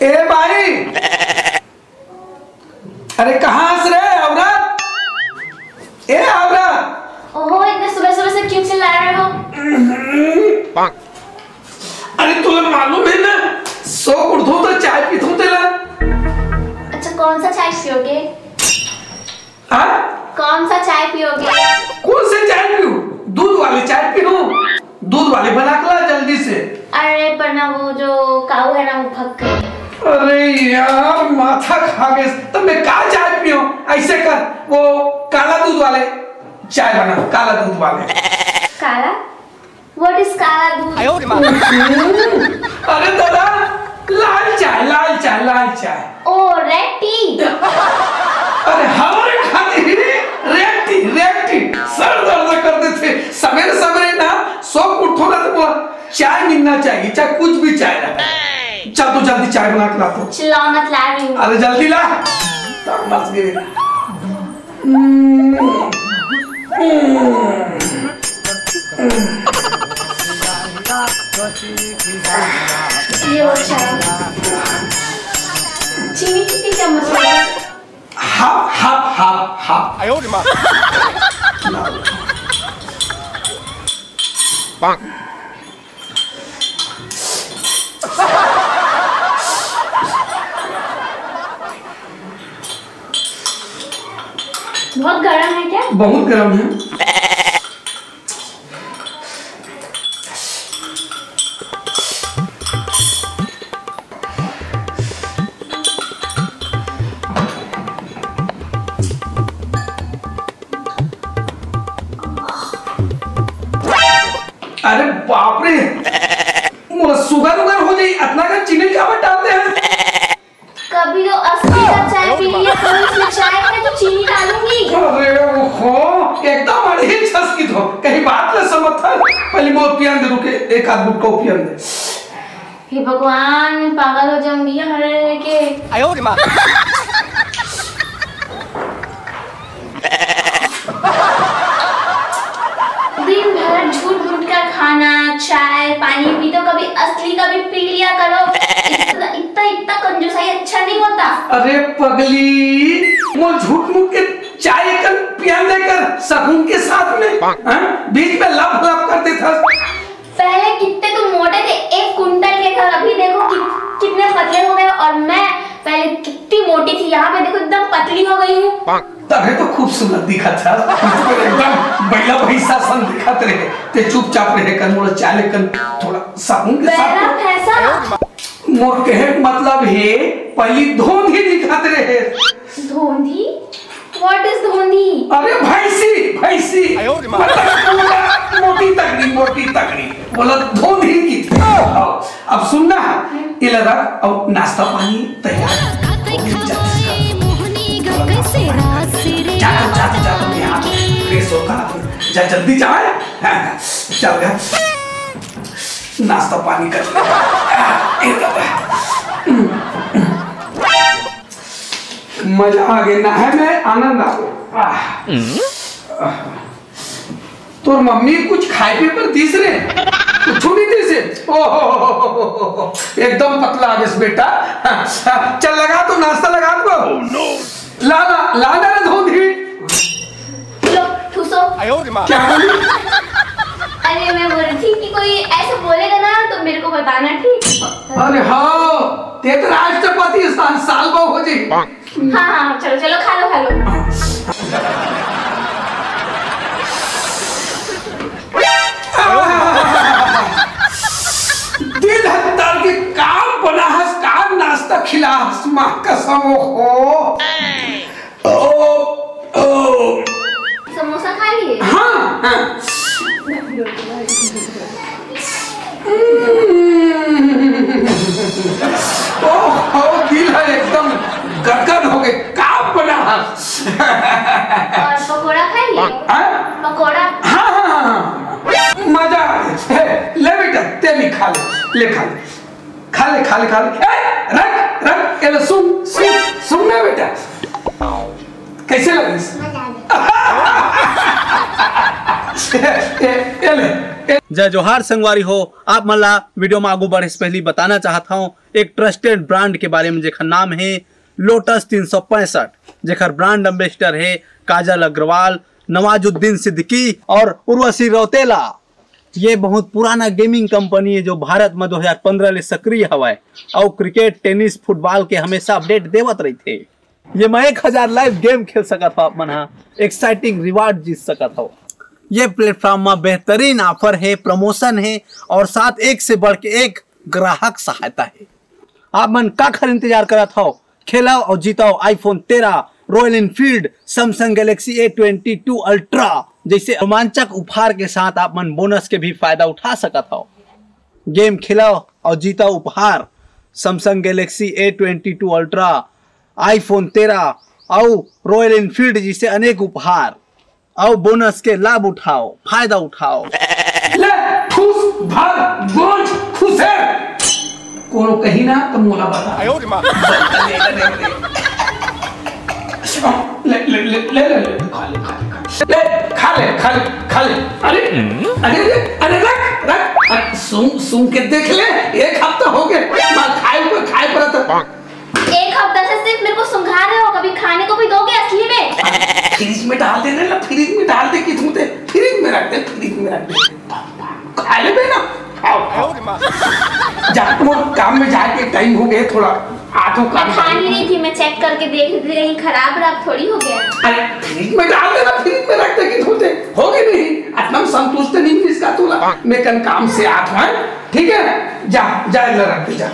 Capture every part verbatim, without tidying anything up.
ए भाई, अरे कहाँ हंस रहे हो औरत? ए औरत, ओहो इतने सुबह सुबह से क्यों चिल्ला रहे हो? अरे तुम्हें मालूम है ना, सो उठूं तो चाय पीतूं तेला। अच्छा कौन सा चाय पियोगे? हाँ कौन सा चाय पियोगे? कौन सी चाय पियूं? दूध वाली चाय पीऊं? दूध वाली बना के ला जल्दी से। अरे पर ना वो जो काऊ है ना वो भग गई। अरे यार माथा खा गए, तब मैं क्या चाय पियो? ऐसे कर, वो काला दूध वाले चाय बना, काला दूध वाले। काला? What is काला दूध? अरे दादा लाल चाय, लाल चाय, लाल चाय। ओ रेड टी। अरे हमारे खाते ही रेड टी, रेड टी। सर दर्द करते थे, सवेरे सवेरे ना सो उठो ना तो चाय मिलना चाहिए, चाहे कुछ भी चाय रहा। चल तो जल्दी चाय बना के ला दो। चिल्लाओ मत, ला रही हूँ। अरे जल्दी ला। बस गए। ये वो चाय। चीनी कितनी चम्मच है? Half half half half. आयो रे माँ। पाँग। बहुत गर्म है क्या? बहुत गर्म है। अरे बाप रे, वो सुगर उगर हो जाए, इतना का चीनी क्या डालते हैं? कभी तो अस्सी का चाय पी लिया, कभी इसमें चाय में तो चीनी डालूंगी। एकदम अड़ी छसकी थो, कहीं बात न समझता। पहले मो पियन दे रुके, एक आध गुटका पियन दे। हे भगवान पागल हो जाऊंगी हरे के। आयो रे मां। दिन भर झूठ मूठ का खाना, चाय पानी भी तो कभी असली का भी पी लिया करो। इतना इतना, इतना कंजूसाई अच्छा नहीं होता। अरे पगली, मो झूठ मूठ के चाय कर पियान देकर सकून के साथ में बीच में लप लप करते था। पहले कितने तुम मोटे थे, एक कुंटल के घर, अभी देखो कि, कितने पतले हो गए। और मैं पहले कितनी मोटी थी, यहाँ पे देखो एकदम पतली हो गई हूँ। तभी तो खूबसूरत दिखा था, एकदम बैला भैंसा सन दिखाते रहे। ते चुपचाप रहे कर, मोड़ा चाय कर थोड़ा सकून के साथ। मोर कहे मतलब है पहली धोंधी दिखाते रहे। धोंधी? What is Dhondhi? अरे भैंसी, भैंसी। मतलब मोटी तगड़ी, मोटी तगड़ी। बोला धोंधी की। अब सुनना, इलादा अब नाश्ता पानी तैयार। जाओ जाओ जाओ यहाँ, फ्रेश होगा। जा जल्दी जाए, चल गया। नाश्ता पानी कर। मजा आ गया ना है, मैं आनंद आ गया। तो मम्मी कुछ खाए पे पर तीसरे कुछ नहीं तीसरे। ओहो एकदम पतला आ गया बेटा। चल लगा तो नाश्ता लगा दो। लाना लाना ना धोंधी। लो ठूसो। आयो रे माँ। क्या बोली? अरे मैं बोल रही थी कि कोई ऐसे बोलेगा ना तो मेरे को बताना, ठीक? अरे हाँ, तेरे राष्ट्रपति स्थान साल बहु हो जाए। हाँ हाँ चलो चलो खा लो खा लो। दिल हत्तार के काम बना हस, काम नाश्ता खिला हस, माँ कसम हो। ओ ओ समोसा खा लिए? हाँ हाँ। ओ ओ दिल है एकदम गड़गड़ हो गए, काम बना। और पकोड़ा खाइए, पकोड़ा ले खा ले खा ले खा ले खा ले रख रख एलो सुन सुन सुन ना बेटा कैसे लगी। जय जोहार संगवारी हो। आप मला वीडियो में आगू बढ़े से पहले बताना चाहता हूँ एक ट्रस्टेड ब्रांड के बारे में जेखर नाम है लोटस तीन सौ पैंसठ, जेखर ब्रांड एम्बेसडर है काजल अग्रवाल, नवाजुद्दीन सिद्दीकी और उर्वशी रौतेला। ये बहुत पुराना गेमिंग कंपनी है जो भारत में दो हज़ार पंद्रह ले सक्रिय हवा है और क्रिकेट, टेनिस, फुटबॉल के हमेशा अपडेट देवत रही थे। ये मैं एक हजार लाइव गेम खेल सकत हो, आप मन एक्साइटिंग रिवार्ड जीत सकत हो। ये प्लेटफॉर्म में बेहतरीन ऑफर है, प्रमोशन है और साथ एक से बढ़ के एक ग्राहक सहायता है। आप मन का खर इंतजार करत हो? खेलाओ और जीताओ आईफोन तेरह, Royal Enfield, Samsung Galaxy A बाईस अल्ट्रा जैसे रोमांचक उपहार के साथ आप मन बोनस के भी फायदा उठा सकता हो। गेम खिलाओ और जीताओ उपहार सैमसंग गैलेक्सी ए बाईस अल्ट्रा, आईफोन तेरह और रॉयल इनफील्ड जैसे अनेक उपहार और बोनस के लाभ उठाओ, फायदा उठाओ। ले खुश भर बोझ खुश है कोनो कहीं ना तो मोला बता। ले ले ले ले ले खा ले खा ले खा ले खा ले खा ले अरे अरे अरे रख रख सुन सुन के देख ले। एक हफ्ता हो गया मैं खाए पर खाए पर था। एक हफ्ता से सिर्फ मेरे को सुंघा रहे हो, कभी खाने को भी दोगे असली में? फ्रिज में डाल देने ला, फ्रिज में डाल दे कि झूठे फ्रिज में रख दे, फ्रिज में रख दे खा ले बे ना। आओ जा तुम काम में जाके टाइम हो गया थोड़ा आधो का खान ही नहीं थी, मैं चेक करके देख रही थी कहीं खराब राब थोड़ी हो गया। अरे फ्रिज में डाल देना, फ्रिज में रख दे कि धोते होगी नहीं। आत्मा संतुष्ट नहीं फ्रिज का तोला मैं कल काम से आता हूं ठीक है। जा जा इधर रख दे जा।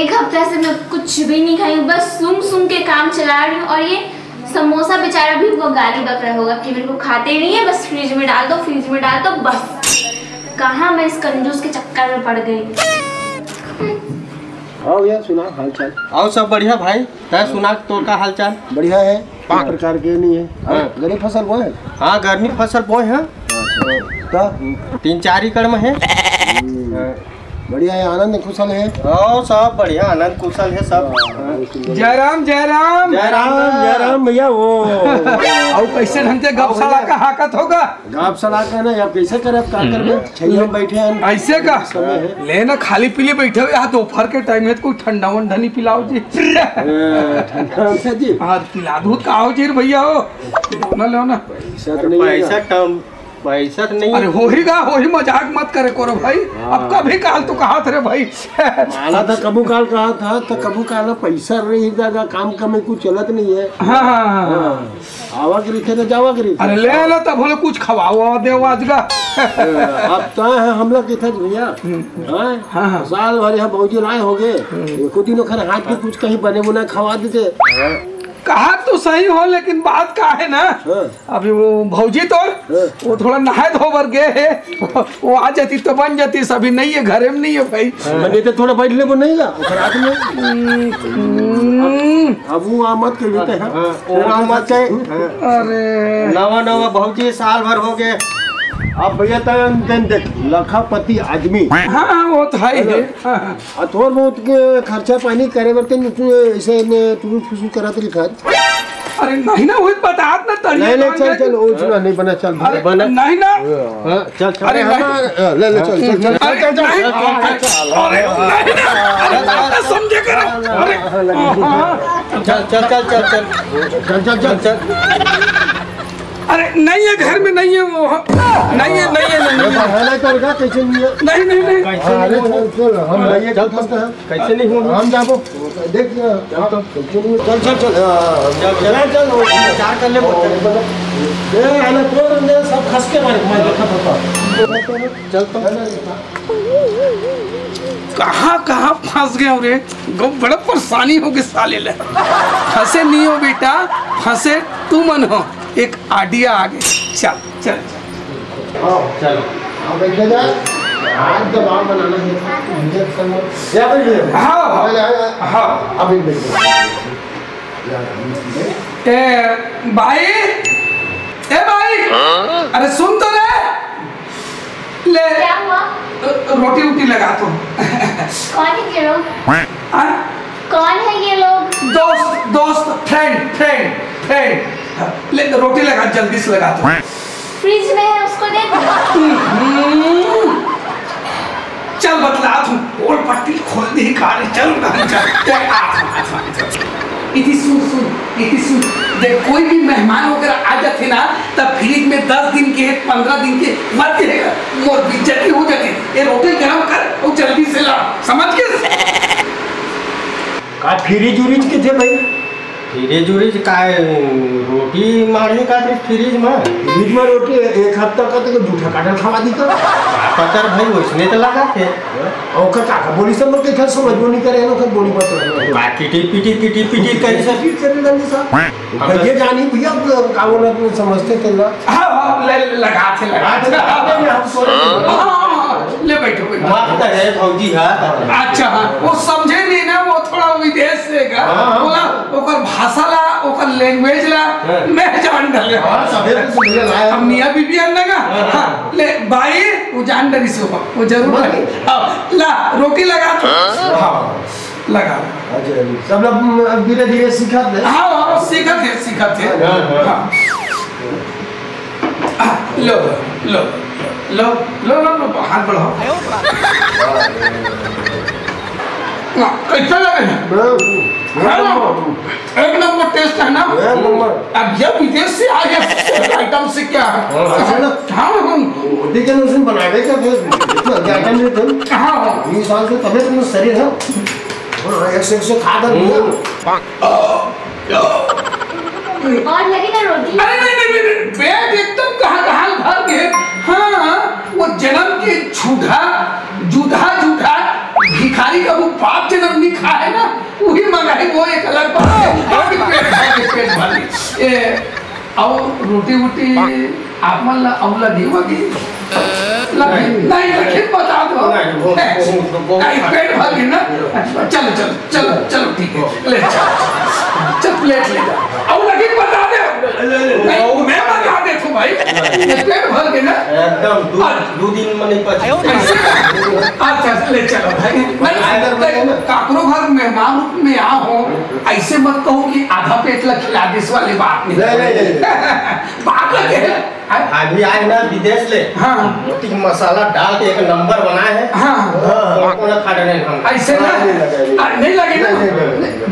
एक हफ्ते से मैं कुछ भी नहीं खाई, बस सूंघ सूंघ के काम चला रही हूं। और ये समोसा बेचारा भी वो गाली बक रहा होगा कि मेरे को खाते नहीं है, बस फ्रिज में डाल दो फ्रिज में डाल दो। बस कहाँ मैं इस कंजूस के चक्कर में पड़ गई। आओ यार सुना हालचाल। आओ सब बढ़िया भाई, तय सुना तोर का हालचाल? बढ़िया है, प्रकार के नहीं है। गर्मी फसल बोए है? हाँ गर्मी फसल बोए है, तीन चार एकड़ में है। बढ़िया है, आनंद कुशल है? आओ सब बढ़िया, आनंद कुशल है सब। जय राम जय राम जय राम जय राम भैया। वो और कैसे ढंग से गप सला का हाकत होगा? गप सला का ना आप कैसे करे, आप का कर में छई हम बैठे हैं ऐसे का ले ना खाली पीले बैठे हो। यहां दोपहर के टाइम में कोई ठंडा वंडा नहीं पिलाओ जी। ठंडा से जी हां पिला दूध का आओ जी भैया। हो ना लो ना पैसा तो नहीं, पैसा कम पैसा नहीं। अरे हो ही गा हो ही, मजाक मत करे करो भाई। अब कभी काल तो कहा था रे भाई आला था, कबू काल कहा था तो कबू काल पैसा रही दादा काम कमे कुछ चलत नहीं है। हां हां आवा के रिथे न जावा के रिथे। अरे ले ला तब बोले कुछ खवाओ देओ आजगा। अब तो है हम लोग के थे भैया। हां साल भर यहां भौजी राय हो गए, एक दिन खर हाथ के कुछ कहीं बने बुना खवा देते। कहा तो सही हो लेकिन बात का है ना अभी वो भौजी तो वो थोड़ा नहाए धोबर गए है, वो आ जाती तो बन जाती, सभी नहीं है घरे में नहीं है भाई। मैंने तो थोड़ा बैठने को नहीं ला रात में अब वो आमद के लेते हैं वो आमद के। अरे नवा नवा भौजी साल भर हो गए। अब भैया तन देख लखापति आदमी। हाँ वो तो है ही है, थोड़ा बहुत खर्चा पानी करे बरते ऐसे टूट फूसू करा तो लिखात। अरे नहीं ना वो बतात ना तरी नहीं ले चल चल वो चला नहीं बना चल बना नहीं ना चल चल। अरे ले ले चल चल चल चल चल। अरे नहीं ना अरे समझे कर। अरे चल चल चल चल चल चल चल चल। अरे नहीं है घर में नहीं है वो नहीं है नहीं है नहीं है हालात और का कैसे नहीं है नहीं नहीं नहीं। अरे चल हम नहीं चल सकते हैं कैसे नहीं हो हम जाबो देख चल चल चल चल चल चार कर ले ए आना तो अंदर सब खस के मारे मैं देखा पता चल तो कहां कहां फंस गए रे। बड़ा परेशानी हो गई साले ले। फंसे नहीं हो बेटा, फंसे तू मन हो। एक आडिया आगे चल चल चल अब बैठे जा आज दबाव बनाना है इंजेक्शन या बैठ। हां हां अभी बैठ ए भाई ए भाई। अरे सुन तो ले ले क्या हुआ? रोटी उटी लगा तुम। कौन है ये लोग? कौन है ये लोग? दोस्त दोस्त फ्रेंड फ्रेंड फ्रेंड। ले रोटी लगा, जल्दी से लगा तुम। फ्रिज में है, उसको देख। चल बतला तुम, और पट्टी खोल दी काले। चल चल इति सुन सुन इति सुन जब कोई भी मेहमान होकर आ जाते ना तब फ्रिज में दस दिन के पंद्रह दिन के मत रहेगा, मोर बिजत हो जाती। ये रोटी गरम कर और जल्दी से ला, समझ के। का फ्रिज उरिज के थे भाई? फ्रिज उरिज का रोटी मारने का थे फ्रिज में? फ्रिज में रोटी एक हफ्ता का तो झूठा काटल खवा दी तो पतर भाई उसने तो लगा थे ओकर काका बोली सब के घर समझबो नहीं करे ओकर बोली पतर बाकी टी पीटी पीटी पीटी करी सब पीट करे जल्दी सब अब ये जानी भैया कावो ना समझते थे ना। हां हां लगा थे लगा थे हम सो ले बैठो बैठो बात है भौजी। हां अच्छा हां वो समझे नहीं ना, वो थोड़ा विदेश से का बोला ओकर भाषा ला ओकर लैंग्वेज ला मैं जान डले। हां सबे सुन ले हम मियां बीबी अंदर का ले भाई जान डरी से वो जरूर ला रोटी लगा तो। हाँ लगा सब लोग धीरे धीरे सीखत है। हाँ हाँ सीखत है सीखत है। हाँ लो लो लो लो लो हाथ बढ़ाओ। ना कैसा लगे? एक नंबर टेस्ट है ना। अब जब विदेश से आ गया आइटम से क्या के उसने बनावे का थे साल से तबे तुम शरीर है और एक से एक से खा दर और लगी ना रोटी। अरे नहीं नहीं पेट एकदम कहां कहां भर गए। हां वो जन्म के झूठा जुधा झूठा भिखारी का वो पाप जन्म नहीं खा है ना वही मंगाई वो एक अलग बात है। ए और रोटी रोटी आप मन ला औला देवा की लगे नहीं लगे बता दो नहीं पेट भर गया ना। चलो चलो चलो चलो ठीक है ले चल प्लेट ले जा औला की बता दे मैं बता दे तू भाई पेट भर गया ना एकदम दो दिन में नहीं पचा। अच्छा ले चलो भाई काकरो घर मेहमान रूप में आ हो ऐसे मत कहो कि आधा पेट ला खिला दिस वाली बात नहीं बात लगे। आदमी आए ना विदेश ले रोटी हाँ। मसाला डाल के एक नंबर बनाए है ऐसे हाँ। हाँ। नहीं लगे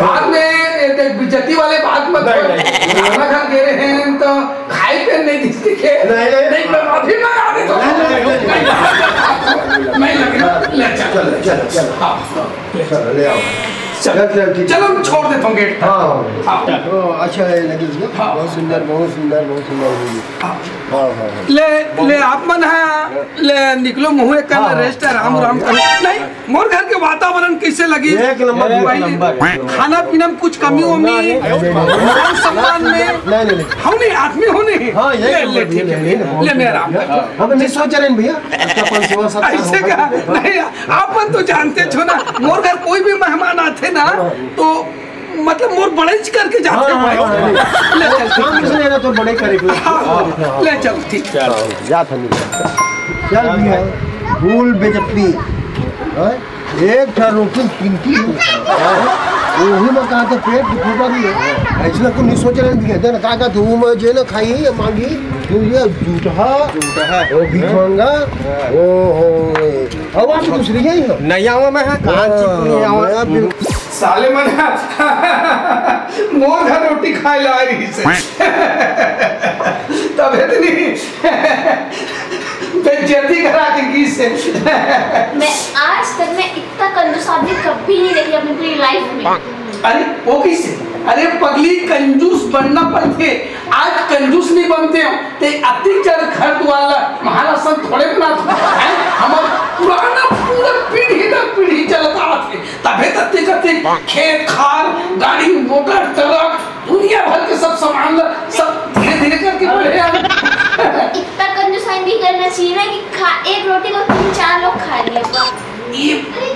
बाद में बिजती वाले बात मत दे रहे हैं तो खाए पे नहीं दिखती के नहीं मैं माफी मांगा दे तो नहीं लगे ले चलो चलो चलो हां ले आओ चलो चलो छोड़ देता हूँ गेट। हाँ अच्छा है लगी बहुत सुंदर बहुत सुंदर बहुत सुंदर ले ले आप मन है ले निकलो मुँह एक कर रेस्ट आराम आराम करो। नहीं मोर घर के वातावरण कैसे लगी? एक नंबर। खाना पीना में कुछ कमी होमी सम्मान में हम नहीं आदमी हो नहीं। हाँ ले ठीक है ले मैं आराम हम नहीं सोच रहे भैया ऐसे क्या नहीं आप मन तो जानते छो ना मोर घर कोई भी मेहमान आते ना तो मतलब मोर बड़े करके जाते हैं भाई। ले चल काम से लेना तो बड़े करेगा। ले चल ठीक चल जा था चल भैया भूल बेजती एक था रोटी पिंकी वही में कहा था पेट फूटा भी है ऐसा को नहीं सोच रहे भैया देना कहा था धूम जे ना खाई या मांगी तू ये झूठा झूठा वो भिखांगा ओ हो अब आप दूसरी है नहीं आवा मैं कांच नहीं आवा साले मना मोर घर रोटी खाए ला रही से तब इतनी बेइज्जती करा के की से मैं आज तक मैं इतना कंजूस आदमी कभी नहीं देखी अपनी पूरी लाइफ में। अरे वो किसे? अरे पगली कंजूस बनना पड़ते आज कंजूस नहीं बनते हो ते अतिचर घर द्वारा महाराष्ट्र थोड़े बना हमारा पुराना पूरा पीढ़ी दर पीढ़ी चलता आते तबे तत्ते करते खेत खार गाड़ी मोटर ट्रक दुनिया भर के सब सामान सब धीरे धीरे करके बढ़े इतना कंजूसाई भी करना चाहिए ना कि खा एक रोटी को तीन चार लोग खा लिए ये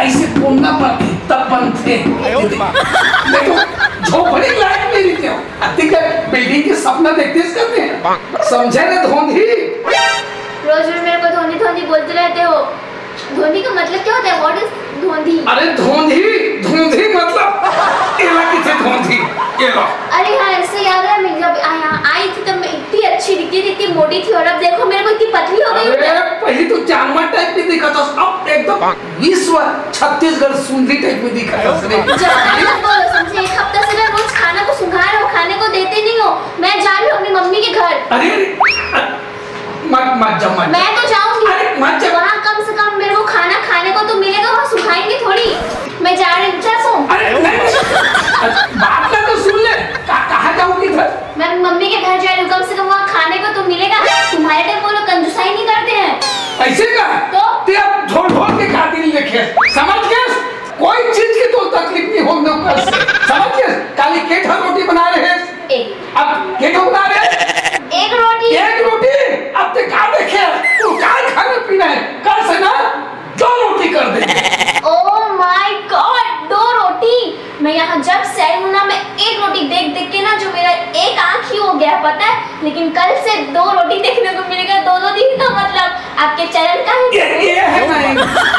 ऐसे पूर्णा पर तब बनते देखो झोपड़ी लाइफ में रहते हो अतिकर बिल्डिंग के सपना देखते हैं समझे ना धोंधी रोज रोज मेरे को धोनी धोनी बोलते रहते हो। धोनी का मतलब क्या होता है? व्हाट इज धोंधी? अरे धोंधी धोंधी मतलब एला किथे धोंधी एला। अरे हां इससे याद है मैं जब आई थी तब मैं इतनी अच्छी दिखती थी, इतनी मोटी थी, और अब देखो मेरे को इतनी पतली हो गई। अरे पहले तो चांगमा टाइप में दिखा था, अब एकदम विश्व छत्तीसगढ़ सुंदरी टाइप में दिखा था उसने। समझे एक हफ्ता से मैं रोज खाना को सुंघा रहा हूं, खाने को देते नहीं हो। मैं जा रही हूं अपनी मम्मी के घर। अरे मत मत जा मत, मैं तो जाऊंगी। अरे मत जा, वहां कम से कम मेरे को खाना खाने को तो मिलेगा, वहां सुखाएंगे थोड़ी। मैं जा रही हूं, जा सो। अरे बात ना तो सुन ले, कहां जाऊंगी? घर मैं मम्मी के घर जा रही हूं, कम से कम वहां खाने को तो मिलेगा। तुम्हारे टाइम वो लोग कंजूसाई नहीं करते हैं ऐसे का तो ते अब ढोल ढोल के खाती नहीं देखे, समझ के? कोई चीज की तो तकलीफ नहीं हो ना ऊपर, समझ के? काली केठ रोटी बना रहे हैं, एक अब केठ बना रहे हैं एक रोटी एक रोटी अब ते का देखे तू का खाना पीना है कर से ना दो रोटी कर दे। ओ माय गॉड दो रोटी! मैं यहां जब सैलूना में एक रोटी देख देख के ना जो मेरा एक आंख ही हो गया पता है, लेकिन कल से दो रोटी देखने को मिलेगा। दो दो दिन का मतलब आपके चैनल का ही ये, ये है।